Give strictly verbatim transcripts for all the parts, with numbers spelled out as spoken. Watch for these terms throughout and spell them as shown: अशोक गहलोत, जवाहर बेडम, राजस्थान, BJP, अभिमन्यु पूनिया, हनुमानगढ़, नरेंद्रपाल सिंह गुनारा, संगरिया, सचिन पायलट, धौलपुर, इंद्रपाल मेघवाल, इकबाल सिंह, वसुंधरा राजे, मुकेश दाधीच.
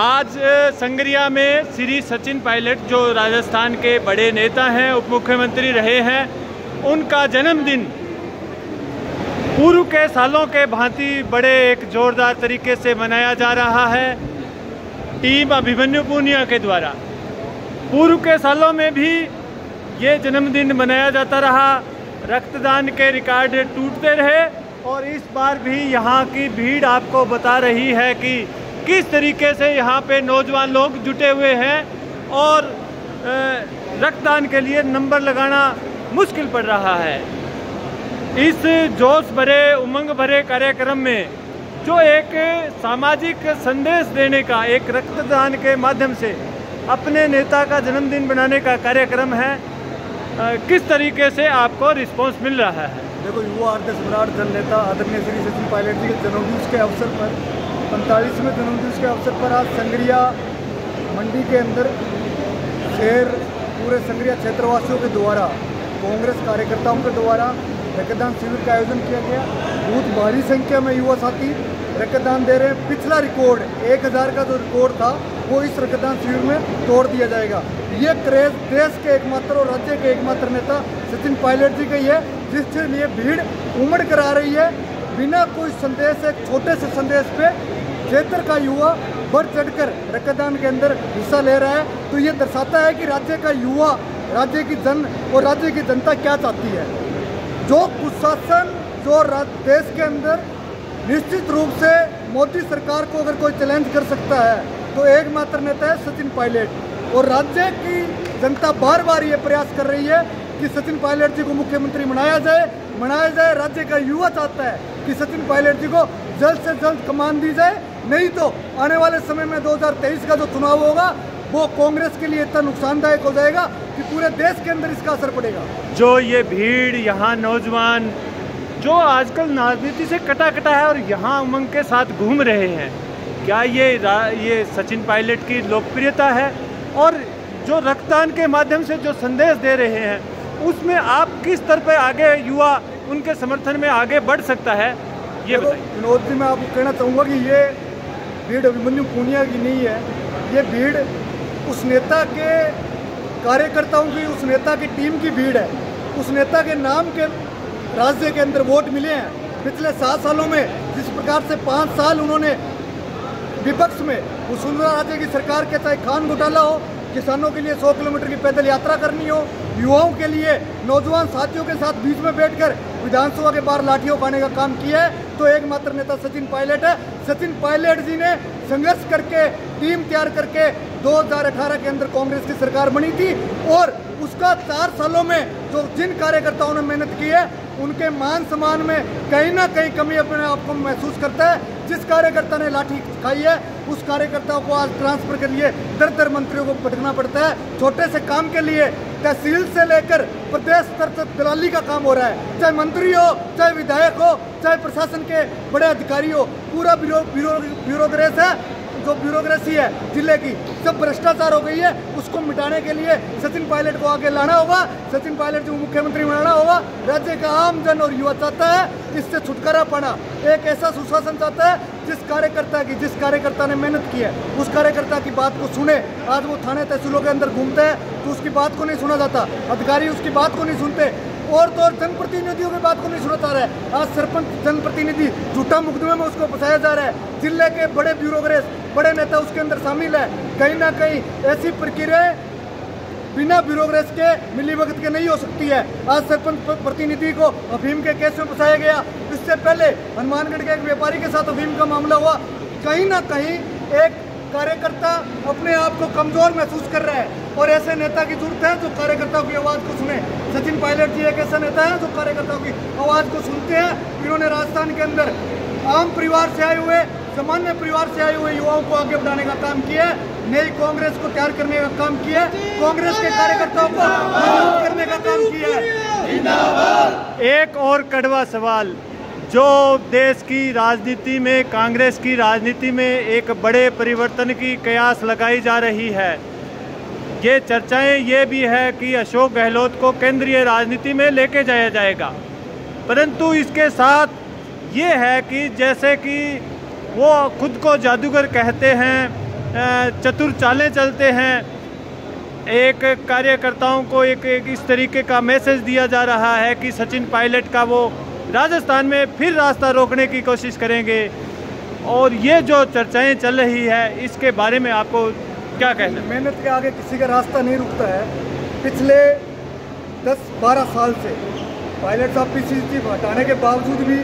आज संगरिया में श्री सचिन पायलट जो राजस्थान के बड़े नेता हैं, उप मुख्यमंत्री रहे हैं, उनका जन्मदिन पूर्व के सालों के भांति बड़े एक जोरदार तरीके से मनाया जा रहा है टीम अभिमन्यु पूनिया के द्वारा। पूर्व के सालों में भी ये जन्मदिन मनाया जाता रहा, रक्तदान के रिकॉर्ड टूटते रहे और इस बार भी यहाँ की भीड़ आपको बता रही है कि किस तरीके से यहाँ पे नौजवान लोग जुटे हुए हैं और रक्तदान के लिए नंबर लगाना मुश्किल पड़ रहा है। इस जोश भरे, उमंग भरे कार्यक्रम में जो एक सामाजिक संदेश देने का, एक रक्तदान के माध्यम से अपने नेता का जन्मदिन बनाने का कार्यक्रम है, आ, किस तरीके से आपको रिस्पांस मिल रहा है? देखो, युवा आदर्श सम्राट जन नेता आदरणीय श्री सचिन पायलट जी के जन्मदिवस के अवसर पर, पैंतालीसवें जन्मदिवस के अवसर पर आज संगरिया मंडी के अंदर शहर पूरे संगरिया क्षेत्रवासियों के द्वारा, कांग्रेस कार्यकर्ताओं के द्वारा रक्तदान शिविर का आयोजन किया गया। बहुत भारी संख्या में युवा साथी रक्तदान दे रहे हैं। पिछला रिकॉर्ड एक हज़ार का जो रिकॉर्ड था वो इस रक्तदान शिविर में तोड़ दिया जाएगा। ये क्रेज देश के एकमात्र और राज्य के एकमात्र नेता सचिन पायलट जी का ही है, जिसके लिए भीड़ उमड़ कर आ रही है। बिना कोई संदेश, एक छोटे से संदेश पे क्षेत्र का युवा बढ़ चढ़ कर रक्तदान के अंदर हिस्सा ले रहा है, तो ये दर्शाता है कि राज्य का युवा, राज्य की जन और राज्य की जनता क्या चाहती है। जो कुशासन जो देश के अंदर निश्चित रूप से मोदी सरकार को अगर कोई चैलेंज कर सकता है तो एकमात्र नेता है सचिन पायलट। और राज्य की जनता बार बार ये प्रयास कर रही है कि सचिन पायलट जी को मुख्यमंत्री बनाया जाए, बनाया जाए। राज्य का युवा चाहता है कि सचिन पायलट जी को जल्द से जल्द कमान दी जाए, नहीं तो आने वाले समय में दो हज़ार तेईस का जो चुनाव होगा वो कांग्रेस के लिए इतना नुकसानदायक हो जाएगा कि पूरे देश के अंदर इसका असर पड़ेगा। जो ये भीड़ यहाँ नौजवान जो आजकल राजनीति से कटा कटा है और यहाँ उमंग के साथ घूम रहे हैं, क्या ये ये सचिन पायलट की लोकप्रियता है? और जो रक्तदान के माध्यम से जो संदेश दे रहे हैं उसमें आप किस स्तर पर आगे युवा उनके समर्थन में आगे बढ़ सकता है, ये बताइए। विनोद जी, मैं आपको कहना चाहूँगा कि ये भीड़ अभिमन्यु पूनिया की नहीं है। ये भीड़ उस नेता के कार्यकर्ताओं की, उस नेता की टीम की भीड़ है। उस नेता के नाम के राज्य के अंदर वोट मिले हैं। पिछले सात सालों में जिस प्रकार से पाँच साल उन्होंने विपक्ष में वसुंधरा राजे की सरकार के, चाहे खान घोटाला हो, किसानों के लिए सौ किलोमीटर की पैदल यात्रा करनी हो, युवाओं के लिए नौजवान साथियों के साथ बीच में बैठकर विधानसभा के बाहर लाठियों खाने का काम किया है, तो एकमात्र नेता सचिन पायलट है। सचिन पायलट जी ने संघर्ष करके, टीम तैयार करके दो हज़ार अठारह के अंदर कांग्रेस की सरकार बनी थी और उसका चार सालों में जो जिन कार्यकर्ताओं ने मेहनत की है उनके मान सम्मान में कहीं ना कहीं कमी अपने आप को महसूस करता है। जिस कार्यकर्ता ने लाठी खाई है उस कार्यकर्ता को आज ट्रांसफर के लिए दर दर मंत्रियों को भटकना पड़ता है। छोटे से काम के लिए तहसील से लेकर प्रदेश स्तर तक दलाली का काम हो रहा है। चाहे मंत्री हो, चाहे विधायक हो, चाहे प्रशासन के बड़े अधिकारी हो, पूरा ब्यूरोक्रेस है, जो ब्यूरोक्रेसी है जिले की, सब भ्रष्टाचार हो गई है। उसको मिटाने के लिए सचिन पायलट को आगे लाना होगा, सचिन पायलट को मुख्यमंत्री बनाना होगा। राज्य का आम जन और युवा चाहता है इससे छुटकारा पाना, एक ऐसा सुशासन चाहता है जिस कार्यकर्ता की, जिस कार्यकर्ता ने मेहनत की है उस कार्यकर्ता की बात को सुने। आज वो थाने तहसीलों के अंदर घूमते हैं तो उसकी बात को नहीं सुना जाता, अधिकारी उसकी बात को नहीं सुनते, और तो और जनप्रतिनिधियों की बात को नहीं सुना जा रहा है। आज सरपंच जनप्रतिनिधि झूठा मुकदमे में उसको फंसाया जा रहा है। जिले के बड़े ब्यूरोक्रेट, बड़े नेता उसके अंदर शामिल है। कहीं ना कहीं ऐसी प्रक्रियाएं बिना ब्यूरोक्रेस के, मिली वक्त के नहीं हो सकती है। आज सरपंच प्रतिनिधि को अफीम के केस में फंसाया गया। इससे पहले हनुमानगढ़ के एक व्यापारी के साथ अफीम का मामला हुआ। कहीं ना कहीं एक कार्यकर्ता अपने आप को कमजोर महसूस कर रहा है और ऐसे नेता की जरूरत है जो कार्यकर्ताओं की आवाज़ को सुने। सचिन पायलट जी एक ऐसा नेता है जो कार्यकर्ताओं की आवाज़ को सुनते हैं। इन्होंने राजस्थान के अंदर आम परिवार से आए हुए, सामान्य परिवार से आए हुए युवाओं को आगे बढ़ाने का काम किया है, नई कांग्रेस को तैयार करने का काम किया है, कांग्रेस के कार्यकर्ताओं को मजबूत करने का काम किया है। एक और कड़वा सवाल जो देश की राजनीति में, कांग्रेस की राजनीति में एक बड़े परिवर्तन की कयास लगाई जा रही है, ये चर्चाएं ये भी है कि अशोक गहलोत को केंद्रीय राजनीति में लेके जाया जाएगा, परंतु इसके साथ ये है कि जैसे कि वो खुद को जादूगर कहते हैं, चतुर चालें चलते हैं। एक कार्यकर्ताओं को एक एक इस तरीके का मैसेज दिया जा रहा है कि सचिन पायलट का वो राजस्थान में फिर रास्ता रोकने की कोशिश करेंगे, और ये जो चर्चाएं चल रही है इसके बारे में आपको क्या कहना है? मेहनत के आगे किसी का रास्ता नहीं रुकता है। पिछले दस बारह साल से पायलट साहब पीसीसी हटाने के बावजूद भी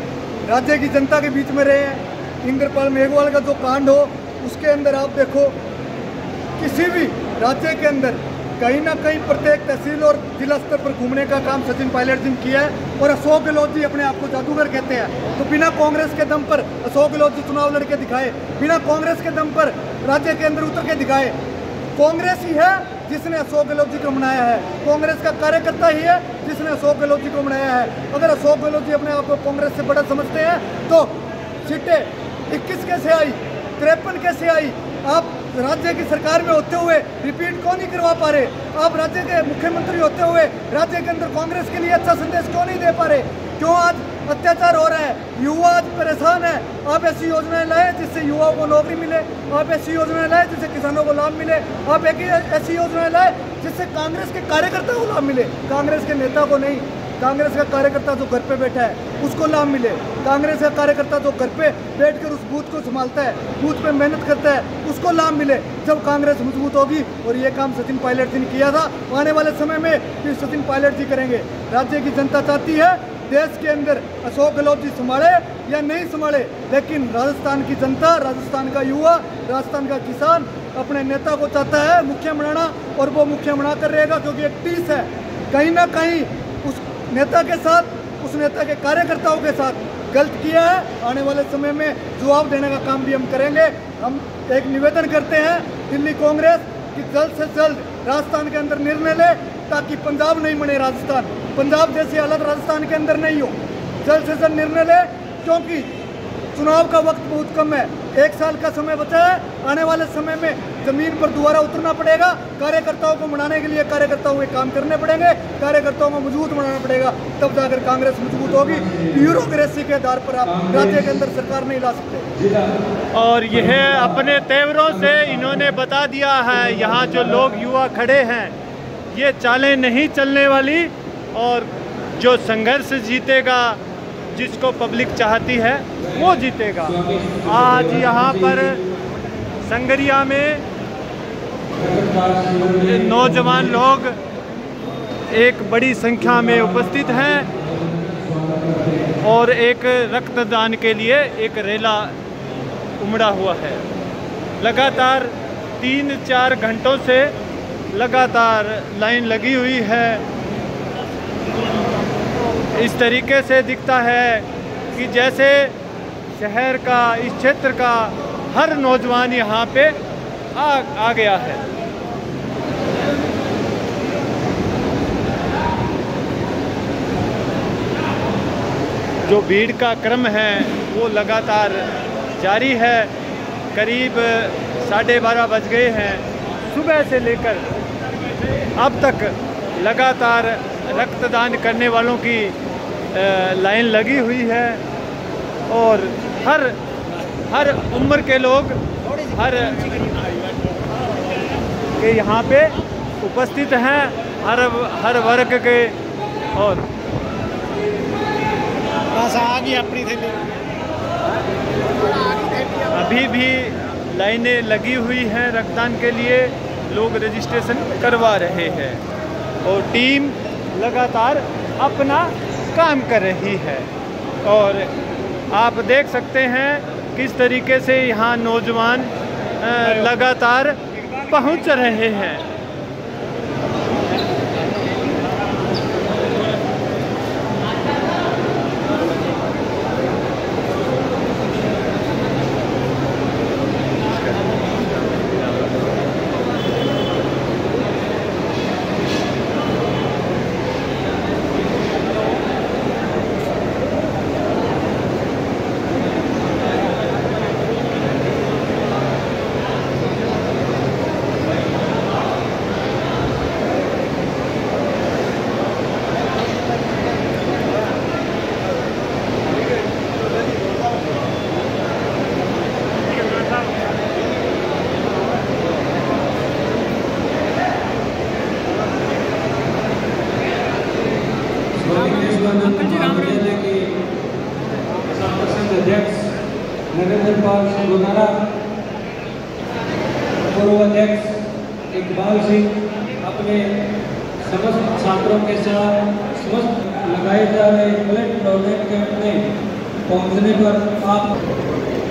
राज्य की जनता के बीच में रहे हैं। इंद्रपाल मेघवाल का जो कांड हो उसके अंदर आप देखो, किसी भी राज्य के अंदर कहीं ना कहीं प्रत्येक तहसील और जिला स्तर पर घूमने का काम सचिन पायलट जी ने किया है। और अशोक गहलोत जी अपने आप को जादूगर कहते हैं, तो बिना कांग्रेस के दम पर अशोक गहलोत जी चुनाव लड़के दिखाए, बिना कांग्रेस के दम पर राज्य के अंदर उतर के दिखाए। कांग्रेस ही है जिसने अशोक गहलोत जी को मनाया है, कांग्रेस का कार्यकर्ता ही है जिसने अशोक गहलोत जी को मनाया है। अगर अशोक गहलोत जी अपने आप को कांग्रेस से बड़ा समझते हैं तो सीटें इक्कीस कैसे आई, तिरपन कैसे आई? आप राज्य की सरकार में होते हुए रिपीट क्यों नहीं करवा पा रहे? आप राज्य के मुख्यमंत्री होते हुए राज्य के अंदर कांग्रेस के लिए अच्छा संदेश क्यों नहीं दे पा रहे? क्यों आज अत्याचार हो रहा है? युवा आज परेशान है। आप ऐसी योजनाएं लाए जिससे युवाओं को नौकरी मिले, आप ऐसी योजनाएं लाए जिससे किसानों को लाभ मिले, आप एक ऐसी योजनाएं लाए जिससे कांग्रेस के कार्यकर्ता को लाभ मिले, कांग्रेस के नेता को नहीं। कांग्रेस का कार्यकर्ता जो घर पे बैठा है उसको लाभ मिले, कांग्रेस का कार्यकर्ता जो घर पे बैठकर उस बूथ को संभालता है, बूथ पे मेहनत करता है, उसको लाभ मिले। जब कांग्रेस मजबूत होगी, और ये काम सचिन पायलट जी ने किया था, आने वाले समय में फिर सचिन पायलट जी करेंगे। राज्य की जनता चाहती है देश के अंदर अशोक गहलोत जी संभाले या नहीं संभाले, लेकिन राजस्थान की जनता, राजस्थान का युवा, राजस्थान का किसान अपने नेता को चाहता है मुखिया बनाना, और वो मुखिया बनाकर रहेगा क्योंकि एक टीस है। कहीं ना कहीं उस नेता के साथ, उस नेता के कार्यकर्ताओं के साथ गलत किया है। आने वाले समय में जवाब देने का काम भी हम करेंगे। हम एक निवेदन करते हैं दिल्ली कांग्रेस कि जल्द से जल्द राजस्थान के अंदर निर्णय ले, ताकि पंजाब नहीं बने राजस्थान, पंजाब जैसी हालत राजस्थान के अंदर नहीं हो। जल्द से जल्द निर्णय ले, क्योंकि चुनाव का वक्त बहुत कम है, एक साल का समय बचा है। आने वाले समय में जमीन पर दोबारा उतरना पड़ेगा, कार्यकर्ताओं को मनाने के लिए कार्यकर्ताओं के काम करने पड़ेंगे, कार्यकर्ताओं को मजबूत बनाना पड़ेगा, तब जाकर कांग्रेस मजबूत होगी। ब्यूरोक्रेसी के आधार पर आप राज्य के अंदर सरकार नहीं ला सकते। और यह अपने तेवरों से इन्होंने बता दिया है, यहाँ जो लोग युवा खड़े हैं ये चालें नहीं चलने वाली, और जो संघर्ष जीतेगा, जिसको पब्लिक चाहती है वो जीतेगा। आज यहाँ पर संगरिया में नौजवान लोग एक बड़ी संख्या में उपस्थित हैं और एक रक्तदान के लिए एक रेला उमड़ा हुआ है। लगातार तीन चार घंटों से लगातार लाइन लगी हुई है। इस तरीके से दिखता है कि जैसे शहर का, इस क्षेत्र का हर नौजवान यहाँ पे आ, आ गया है। जो भीड़ का क्रम है वो लगातार जारी है। करीब साढ़े बारह बज गए हैं, सुबह से लेकर अब तक लगातार रक्तदान करने वालों की लाइन लगी हुई है, और हर हर उम्र के लोग हर के यहाँ पे उपस्थित हैं, हर हर वर्ग के। और अभी भी लाइनें लगी हुई हैं रक्तदान के लिए, लोग रजिस्ट्रेशन करवा रहे हैं और टीम लगातार अपना काम कर रही है। और आप देख सकते हैं किस तरीके से यहाँ नौजवान लगातार पहुँच रहे हैं। नरेंद्रपाल सिंह गुनारा, पूर्व अध्यक्ष इकबाल सिंह अपने समस्त छात्रों के साथ समस्त लगाए जा रहे बुलेट टूर्नामेंट कैंप में पहुँचने पर आप